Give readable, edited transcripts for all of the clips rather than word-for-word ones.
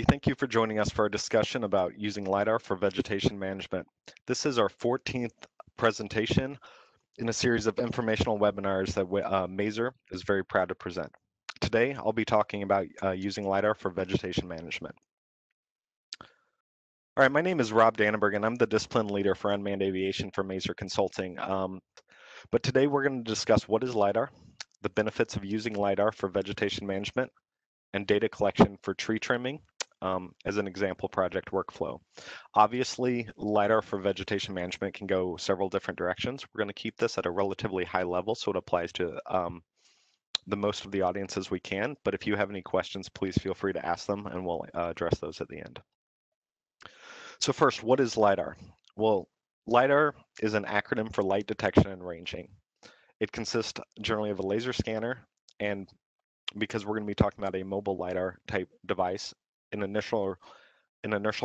everybody. Thank you for joining us for our discussion about using LIDAR for vegetation management. This is our 14th presentation in a series of informational webinars that MASER is very proud to present. Today, I'll be talking about using LIDAR for vegetation management. All right, my name is Rob Dannenberg, and I'm the discipline leader for unmanned aviation for MASER Consulting. But today we're going to discuss what is LIDAR, the benefits of using LIDAR for vegetation management, and data collection for tree trimming as an example project workflow. Obviously, LIDAR for vegetation management can go several different directions. We're going to keep this at a relatively high level so it applies to the most of the audiences we can, but if you have any questions, please feel free to ask them and we'll address those at the end. So first, what is LIDAR? Well, LIDAR is an acronym for light detection and ranging. It consists generally of a laser scanner, and because we're going to be talking about a mobile LIDAR type device, an inertial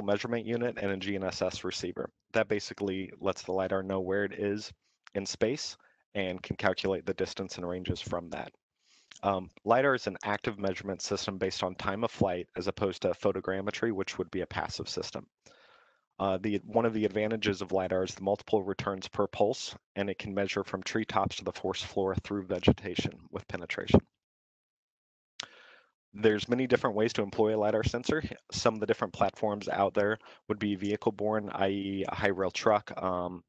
measurement unit, and a GNSS receiver. That basically lets the LIDAR know where it is in space and can calculate the distance and ranges from that. LIDAR is an active measurement system based on time of flight as opposed to photogrammetry, which would be a passive system. One of the advantages of LIDAR is the multiple returns per pulse, and it can measure from treetops to the forest floor through vegetation with penetration. There's many different ways to employ a LIDAR sensor. Some of the different platforms out there would be vehicle-borne, i.e. a high rail truck, an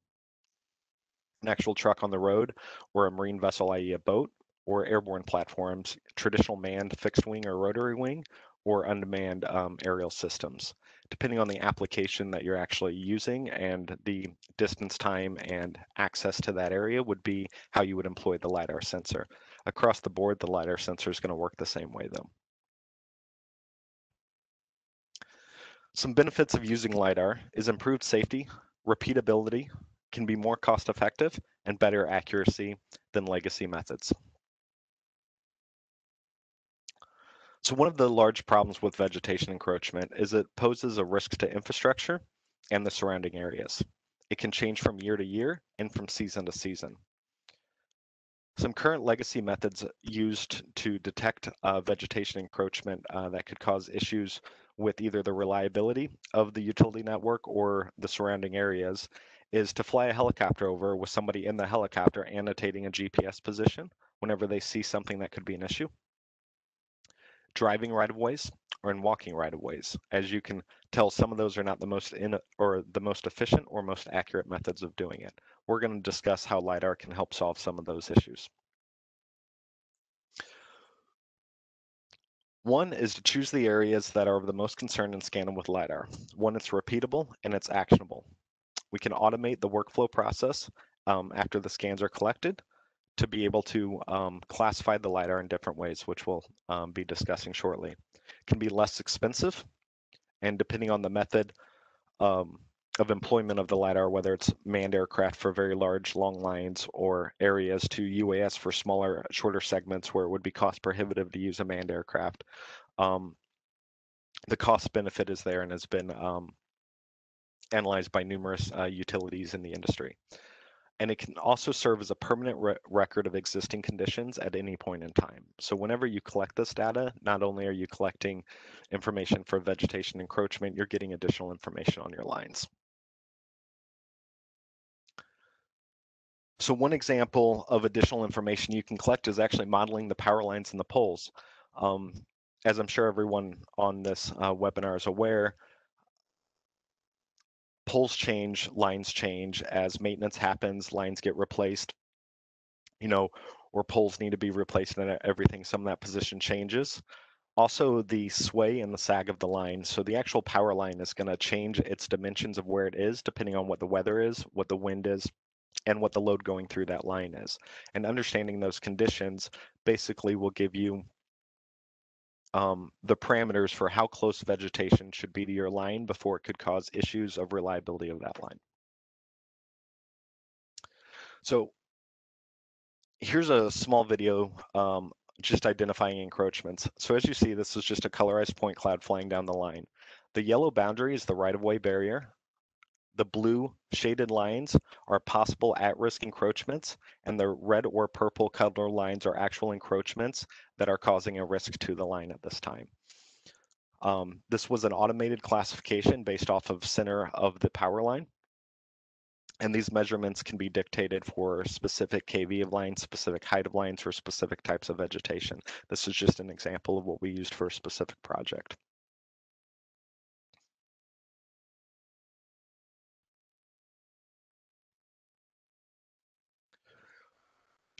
actual truck on the road, or a marine vessel, i.e. a boat, or airborne platforms, traditional manned fixed wing or rotary wing, or unmanned aerial systems. Depending on the application that you're actually using and the distance, time, and access to that area would be how you would employ the LIDAR sensor. Across the board, the LIDAR sensor is going to work the same way though. Some benefits of using LIDAR is improved safety, repeatability, can be more cost effective, and better accuracy than legacy methods. So one of the large problems with vegetation encroachment is it poses a risk to infrastructure and the surrounding areas. It can change from year to year and from season to season. Some current legacy methods used to detect vegetation encroachment that could cause issues with either the reliability of the utility network or the surrounding areas is to fly a helicopter over with somebody in the helicopter annotating a GPS position whenever they see something that could be an issue. Driving right-of-ways or in walking right-of-ways. As you can tell, some of those are not the most efficient or most accurate methods of doing it. We're going to discuss how LIDAR can help solve some of those issues. One is to choose the areas that are of the most concern and scan them with LIDAR. One, it's repeatable and it's actionable. We can automate the workflow process after the scans are collected to be able to classify the LIDAR in different ways, which we'll be discussing shortly. It can be less expensive, and depending on the method of employment of the LIDAR, whether it's manned aircraft for very large long lines or areas to UAS for smaller, shorter segments where it would be cost prohibitive to use a manned aircraft. The cost benefit is there and has been analyzed by numerous utilities in the industry. And it can also serve as a permanent record of existing conditions at any point in time. So whenever you collect this data, not only are you collecting information for vegetation encroachment, you're getting additional information on your lines. So one example of additional information you can collect is actually modeling the power lines and the poles. As I'm sure everyone on this webinar is aware, poles change, lines change. As maintenance happens, lines get replaced, or poles need to be replaced and everything. Some of that position changes. Also, the sway and the sag of the line. So the actual power line is going to change its dimensions of where it is, depending on what the weather is, what the wind is, and what the load going through that line is. And understanding those conditions basically will give you the parameters for how close vegetation should be to your line before it could cause issues of reliability of that line. So here's a small video just identifying encroachments. So as you see, this is just a colorized point cloud flying down the line. The yellow boundary is the right-of-way barrier. The blue shaded lines are possible at-risk encroachments, and the red or purple color lines are actual encroachments that are causing a risk to the line at this time. This was an automated classification based off of center of the power line. And these measurements can be dictated for specific kV of lines, specific height of lines, or specific types of vegetation. This is just an example of what we used for a specific project.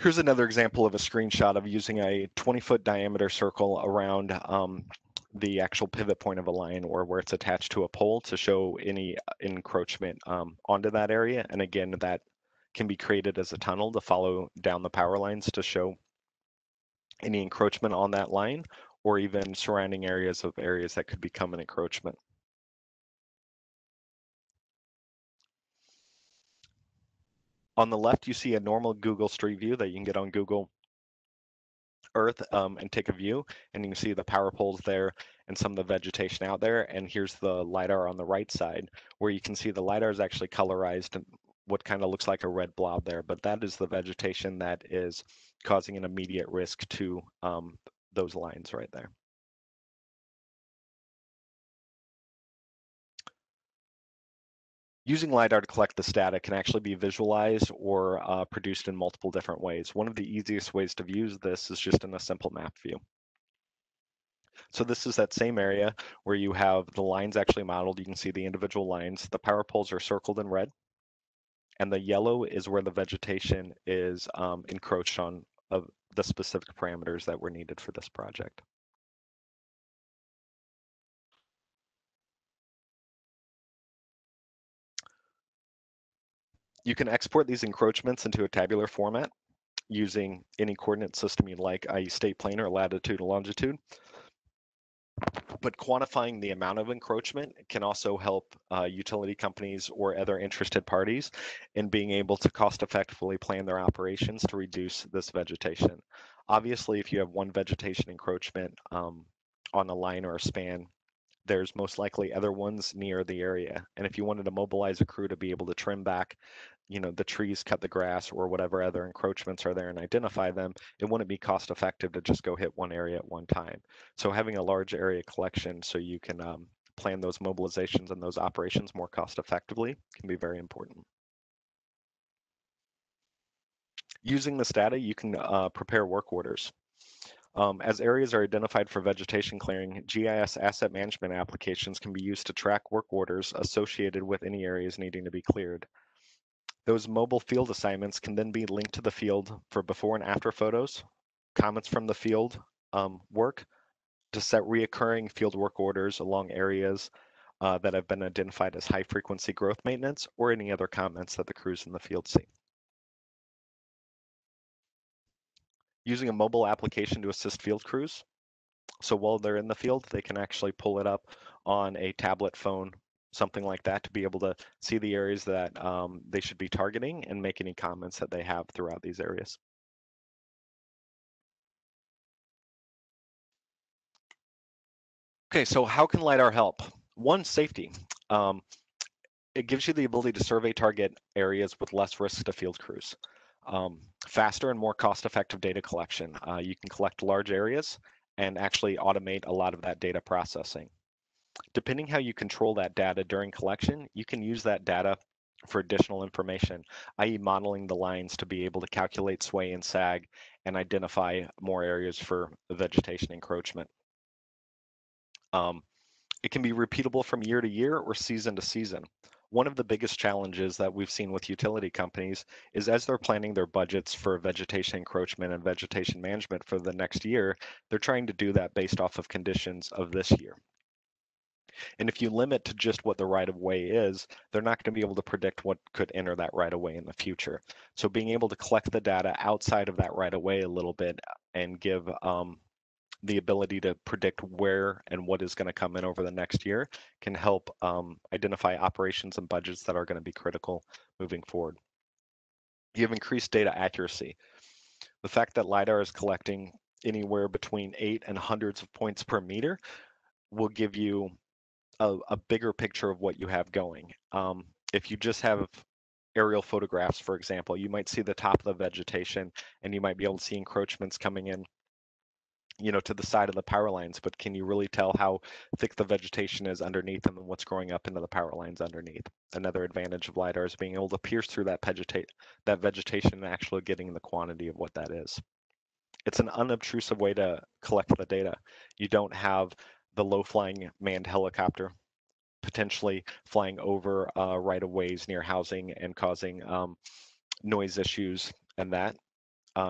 Here's another example of a screenshot of using a 20-foot diameter circle around the actual pivot point of a line, or where it's attached to a pole, to show any encroachment onto that area. And again, that can be created as a tunnel to follow down the power lines to show any encroachment on that line, or even surrounding areas of areas that could become an encroachment. On the left, you see a normal Google Street View that you can get on Google Earth and take a view, and you can see the power poles there and some of the vegetation out there. And here's the LIDAR on the right side, where you can see the LIDAR is actually colorized and what kind of looks like a red blob there, but that is the vegetation that is causing an immediate risk to those lines right there. Using LIDAR to collect the data can actually be visualized or produced in multiple different ways. One of the easiest ways to view this is just in a simple map view. So this is that same area where you have the lines actually modeled. You can see the individual lines. The power poles are circled in red, and the yellow is where the vegetation is encroached on of the specific parameters that were needed for this project. You can export these encroachments into a tabular format using any coordinate system you'd like, i.e. state planar, latitude, and longitude. But quantifying the amount of encroachment can also help utility companies or other interested parties in being able to cost effectively plan their operations to reduce this vegetation. Obviously, if you have one vegetation encroachment on a line or a span, there's most likely other ones near the area. And if you wanted to mobilize a crew to be able to trim back, you know, the trees, cut the grass, or whatever other encroachments are there and identify them, it wouldn't be cost effective to just go hit one area at one time. So having a large area collection so you can plan those mobilizations and those operations more cost effectively can be very important. Using this data, you can prepare work orders. As areas are identified for vegetation clearing, GIS asset management applications can be used to track work orders associated with any areas needing to be cleared. Those mobile field assignments can then be linked to the field for before and after photos, comments from the field work, to set reoccurring field work orders along areas that have been identified as high frequency growth maintenance, or any other comments that the crews in the field see. Using a mobile application to assist field crews. So while they're in the field, they can actually pull it up on a tablet, phone, something like that, to be able to see the areas that they should be targeting and make any comments that they have throughout these areas. Okay, so how can LIDAR help? One, safety. It gives you the ability to survey target areas with less risk to field crews. Faster and more cost-effective data collection. You can collect large areas and actually automate a lot of that data processing. Depending how you control that data during collection, you can use that data for additional information, i.e. modeling the lines to be able to calculate sway and sag and identify more areas for vegetation encroachment. It can be repeatable from year to year or season to season. One of the biggest challenges that we've seen with utility companies is as they're planning their budgets for vegetation encroachment and vegetation management for the next year, they're trying to do that based off of conditions of this year. And if you limit to just what the right-of-way is, they're not going to be able to predict what could enter that right-of-way in the future. So being able to collect the data outside of that right-of-way a little bit and give the ability to predict where and what is going to come in over the next year can help identify operations and budgets that are going to be critical moving forward. You have increased data accuracy. The fact that LIDAR is collecting anywhere between 8 and hundreds of points per meter will give you a bigger picture of what you have going. If you just have aerial photographs, for example, you might see the top of the vegetation and you might be able to see encroachments coming in you know, to the side of the power lines, but can you really tell how thick the vegetation is underneath and what's growing up into the power lines underneath? Another advantage of LIDAR is being able to pierce through that vegetation and actually getting the quantity of what that is. It's an unobtrusive way to collect the data. You don't have the low-flying manned helicopter potentially flying over right-of-ways near housing and causing noise issues and that.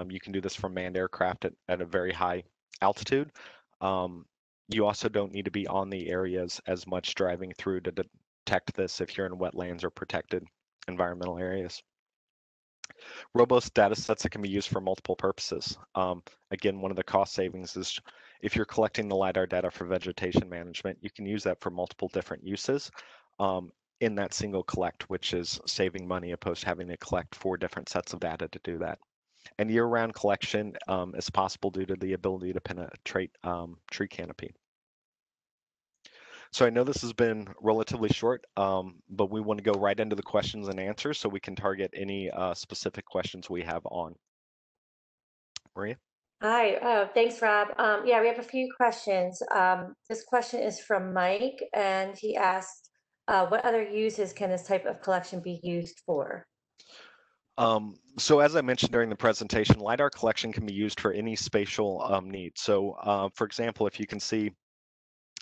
You can do this from manned aircraft at a very high altitude. You also don't need to be on the areas as much driving through to detect this if you're in wetlands or protected environmental areas. Robust data sets that can be used for multiple purposes. Again, one of the cost savings is if you're collecting the LIDAR data for vegetation management, you can use that for multiple different uses in that single collect, which is saving money opposed to having to collect 4 different sets of data to do that. And year-round collection is possible due to the ability to penetrate tree canopy. So I know this has been relatively short, but we want to go right into the questions and answers so we can target any specific questions we have on. Maria? Hi, thanks, Rob. Yeah, we have a few questions. This question is from Mike, and he asked, what other uses can this type of collection be used for? So as I mentioned during the presentation, LIDAR collection can be used for any spatial need. So for example, if you can see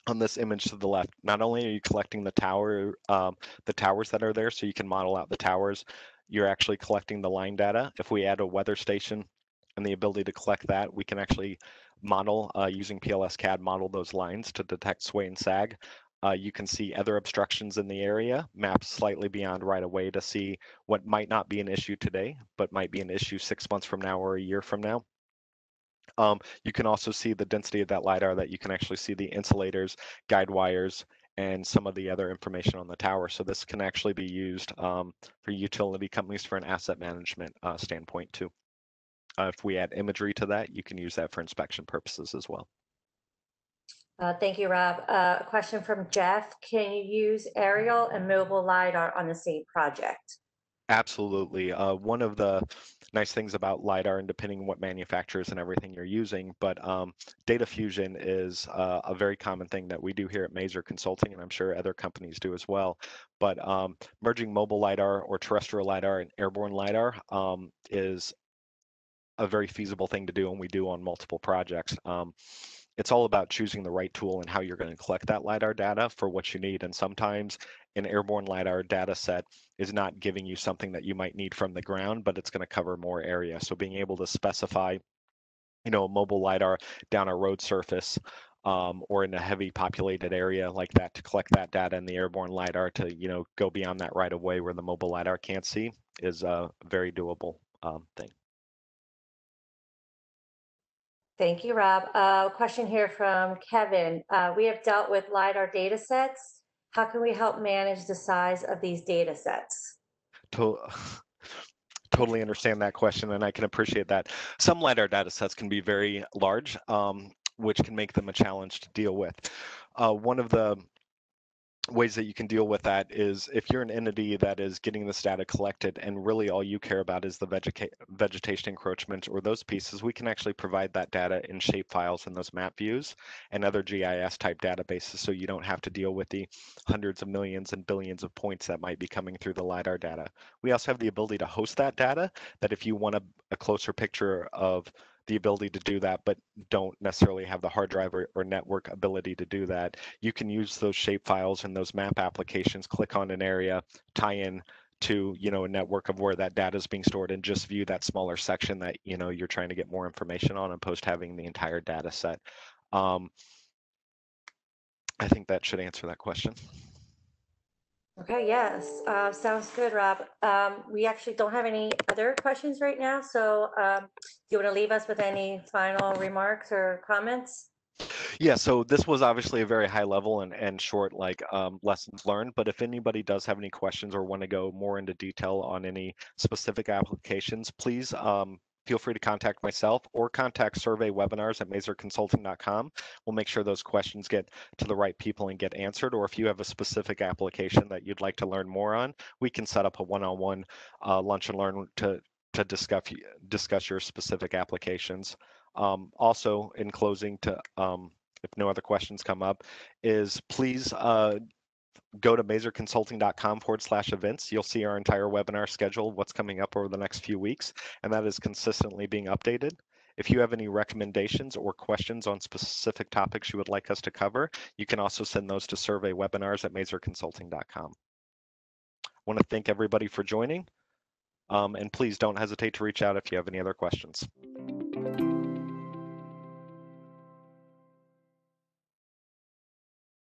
on this image to the left, not only are you collecting the tower, the towers that are there, so you can model out the towers, you're actually collecting the line data. If we add a weather station and the ability to collect that, we can actually model using PLS CAD, model those lines to detect sway and sag. You can see other obstructions in the area, maps slightly beyond right away to see what might not be an issue today, but might be an issue 6 months from now or a year from now. You can also see the density of that LIDAR that you can actually see the insulators, guide wires, and some of the other information on the tower. So this can actually be used for utility companies for an asset management standpoint too. If we add imagery to that, you can use that for inspection purposes as well. Thank you, Rob. A question from Jeff. Can you use aerial and mobile LIDAR on the same project? Absolutely. One of the nice things about LIDAR, and depending on what manufacturers and everything you're using, but data fusion is a very common thing that we do here at MASER Consulting, and I'm sure other companies do as well. But merging mobile LIDAR or terrestrial LIDAR and airborne LIDAR is a very feasible thing to do, and we do on multiple projects. It's all about choosing the right tool and how you're going to collect that LIDAR data for what you need. And sometimes an airborne LIDAR data set is not giving you something that you might need from the ground, but it's going to cover more area. So being able to specify, you know, a mobile LIDAR down a road surface or in a heavy populated area like that to collect that data, and the airborne LIDAR to, you know, go beyond that right away where the mobile LIDAR can't see is a very doable thing. Thank you, Rob. Question here from Kevin. We have dealt with LIDAR data sets. How can we help manage the size of these data sets? Totally understand that question, and I can appreciate that. Some LIDAR data sets can be very large, which can make them a challenge to deal with. One of the ways that you can deal with that is if you're an entity that is getting this data collected and really all you care about is the vegetation encroachment or those pieces, we can actually provide that data in shape files in those map views and other GIS type databases, so you don't have to deal with the hundreds of millions and billions of points that might be coming through the LIDAR data. We also have the ability to host that data, that if you want a closer picture of the ability to do that, but don't necessarily have the hard drive or network ability to do that, you can use those shape files and those map applications, click on an area, tie in to, you know, a network of where that data is being stored, and just view that smaller section that, you know, you're trying to get more information on, opposed to having the entire data set. I think that should answer that question. Okay, yes, sounds good, Rob. We actually don't have any other questions right now, so do you want to leave us with any final remarks or comments? Yeah, so this was obviously a very high level and short, like lessons learned, but if anybody does have any questions or want to go more into detail on any specific applications, please feel free to contact myself or contact surveywebinars@maserconsulting.com. We'll make sure those questions get to the right people and get answered. Or if you have a specific application that you'd like to learn more on, we can set up a one-on-one lunch and learn to to discuss your specific applications. Also, in closing, to if no other questions come up, is please go to maserconsulting.com/events. You'll see our entire webinar schedule, what's coming up over the next few weeks, and that is consistently being updated. If you have any recommendations or questions on specific topics you would like us to cover, you can also send those to surveywebinars@maserconsulting.com. I want to thank everybody for joining, and please don't hesitate to reach out if you have any other questions.